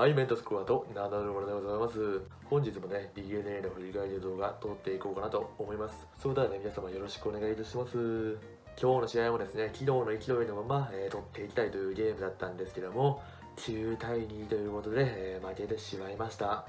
はい、メントスクワットナダルモでございます。本日もね、DeNA の振り返り動画撮っていこうかなと思います。それではね、皆様よろしくお願いいたします。今日の試合もですね、昨日の勢いのまま、撮っていきたいというゲームだったんですけども、9対2ということで、負けてしまいました。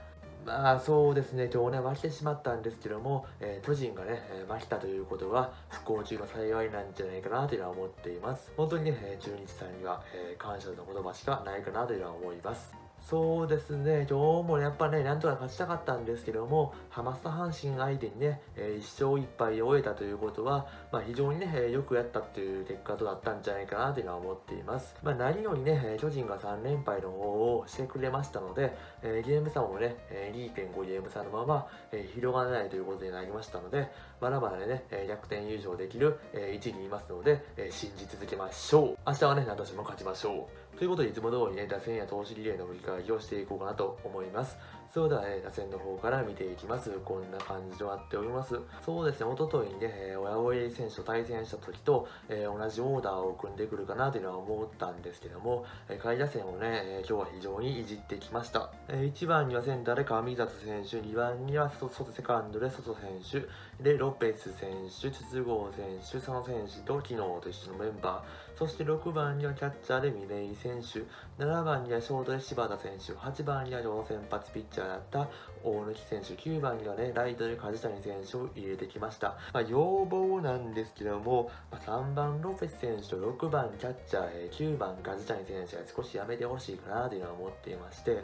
まあそうですね、今日ね負けてしまったんですけども、巨人がね、負けたということは不幸中の幸いなんじゃないかなというのは思っています。本当にね、中日さんには、感謝の言葉しかないかなというのは思います。そうですね、今日もやっぱね、なんとか勝ちたかったんですけども、ハマスタ阪神相手にね、1勝1敗を終えたということは、まあ、非常にね、よくやったっていう結果とだったんじゃないかなというのは思っています。まあ、何よりね、巨人が3連敗の方をしてくれましたので、ゲーム差もね、2.5 ゲーム差のまま広がらないということになりましたので、まだまだね、逆転優勝できる位置にいますので、信じ続けましょう。明日はね、何としても勝ちましょう。ということで、いつも通りね、打線や投手リレーの振り返りをしていこうかなと思います。それでは、打線の方から見ていきます。こんな感じとなっております。そうですね、おとといにね、親追選手と対戦した時と、同じオーダーを組んでくるかなというのは思ったんですけども、下位打線をね、今日は非常にいじってきました。1番にはセンターで上里選手、2番には外セカンドで外選手でロペス選手、筒香選手、佐野選手と昨日と一緒のメンバー、そして6番にはキャッチャーで嶺井選手、7番にはショートで柴田選手、8番には両先発ピッチャーだった大貫選手、9番にはね、ライトで梶谷選手を入れてきました。まあ、要望なんですけども、3番ロペス選手と6番キャッチャー、9番梶谷選手が少しやめてほしいかなというのは思っていまして、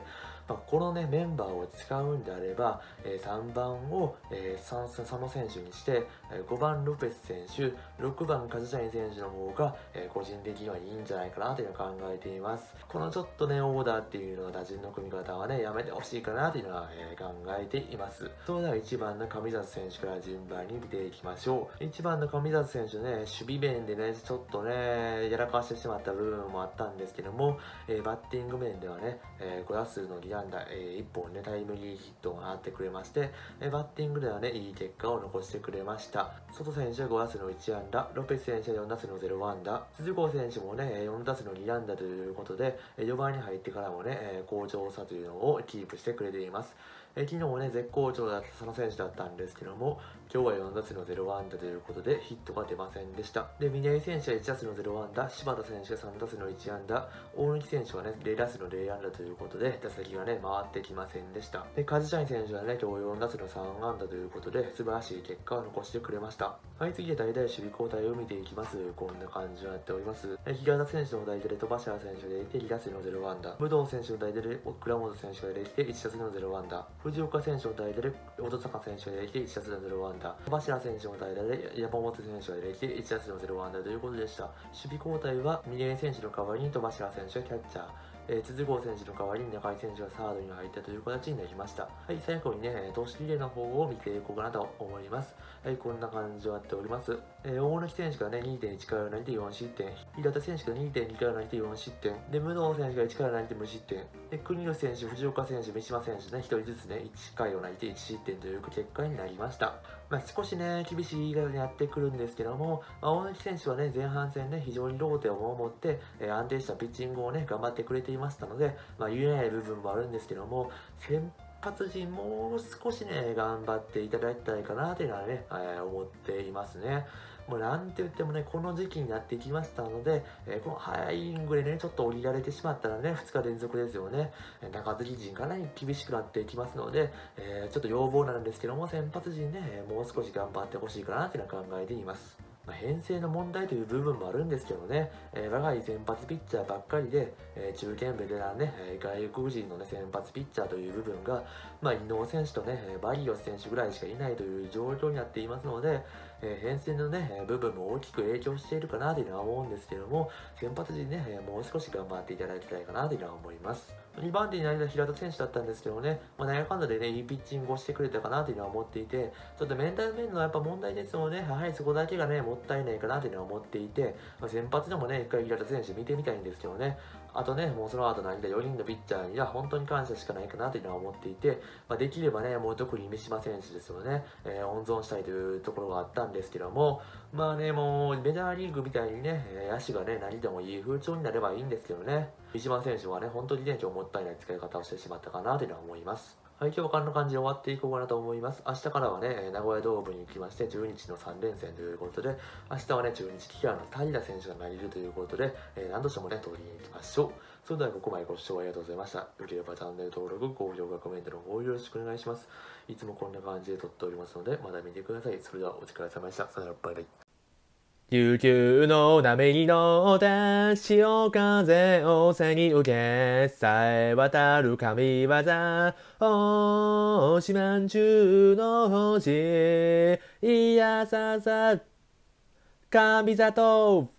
まあ、このねメンバーを使うんであれば、3番を佐野選手にして、5番ロペス選手、6番梶谷選手の方が個人的にはいいんじゃないかなというのは考えています。このちょっとねオーダーっていうのは打順の組み方はね、やめてほしいかなというのは、考えています。それでは1番の上里選手から順番に見ていきましょう。1番の上里選手ね、守備面でねちょっとねやらかしてしまった部分もあったんですけども、バッティング面ではね、5打数の2安打、1本ねタイムリーヒットを放ってくれまして、バッティングではねいい結果を残してくれました。外選手は5打数の1安打、ロペス選手は4打数の0安打、鈴子選手もね4打数の2安打ということで、4番に入ってからもね、好調さというのをキープしてくれています。昨日ね絶好調だった佐野選手だったんですけども、今日は4打数の0安打ということでヒットが出ませんでした。で、嶺井選手は1打数の0安打、柴田選手は3打数の1安打、大貫選手はね0打数の0安打ということで打席がね回ってきませんでした。で、梶谷選手はね今日4打数の3安打ということで素晴らしい結果を残してくれました。はい、次で代々守備交代を見ていきます。こんな感じになっております。平田選手の代打で戸柱選手ができて2打数の0安打、武藤選手の代打で倉本選手ができて1打数の0安打、藤岡選手の代打で乙坂選手ができて1打数の0安打、戸柱選手の代打で山本選手ができて1打数の0安打ということでした。守備交代は嶺井選手の代わりに戸柱選手がキャッチャー、筒香選手の代わりに中井選手がサードに入ったという形になりました。はい、最後にね投手リレーの方を見ていこうかなと思います。はい、こんな感じになっております。大貫選手がね 2.1 回を投げて4失点、平田選手が 2.2 回を投げて4失点で、武藤選手が1回を投げて無失点で、国吉選手、藤岡選手、三島選手ね1人ずつね1回を投げて1失点という結果になりました。まあ、少しね厳しい言い方になってくるんですけども、まあ、大貫選手はね前半戦ね非常にローテを守って、安定したピッチングをね頑張ってくれていましたので、まあ、言えない部分もあるんですけども、先発陣もう少しね頑張っていただきたいかなというのはね、思っていますね。もうなんて言ってもねこの時期になってきましたので、この早いイニングでねちょっと降りられてしまったらね2日連続ですよね。中継ぎ陣かなり厳しくなっていきますので、ちょっと要望なんですけども、先発陣ねもう少し頑張ってほしいかなというのは考えています。編成の問題という部分もあるんですけどね、若い先発ピッチャーばっかりで、中堅ベテランね、外国人の、ね、先発ピッチャーという部分が、まあ、伊能選手とねバリオス選手ぐらいしかいないという状況になっていますので、編成のね部分も大きく影響しているかなというのは思うんですけども、先発陣ねもう少し頑張っていただきたいかなというのは思います。2番手になりた平田選手だったんですけどね、まあ、内野間でねいいピッチングをしてくれたかなというのは思っていて、ちょっとメンタル面のやっぱ問題ですので、やはりそこだけがねもったいないかなというのは思っていて、まあ、先発でもね一回平田選手見てみたいんですけどね、あとねもうその後投げた4人のピッチャーには本当に感謝しかないかなというのは思っていて、まあ、できればねもう特に三島選手ですよね、温存したいというところがあったんですけども、まあね、もうメジャーリーグみたいにね、野手がね、何でもいい風潮になればいいんですけどね、三島選手はね、本当にね、今日もったいない使い方をしてしまったかなというのは思います。はい、今日はこんな感じで終わっていこうかなと思います。明日からはね、名古屋ドームに行きまして、中日の3連戦ということで、明日はね、中日キラーの平選手が投げるということで、何としてもね、取りに行きましょう。それではここまでご視聴ありがとうございました。よければチャンネル登録、高評価、コメントの方よろしくお願いします。いつもこんな感じで撮っておりますので、また見てください。それではお疲れ様でした。さよなら、バイバイ。琉球の波に乗って潮風を背に受けさえ渡る神業大島中の星いやささ神里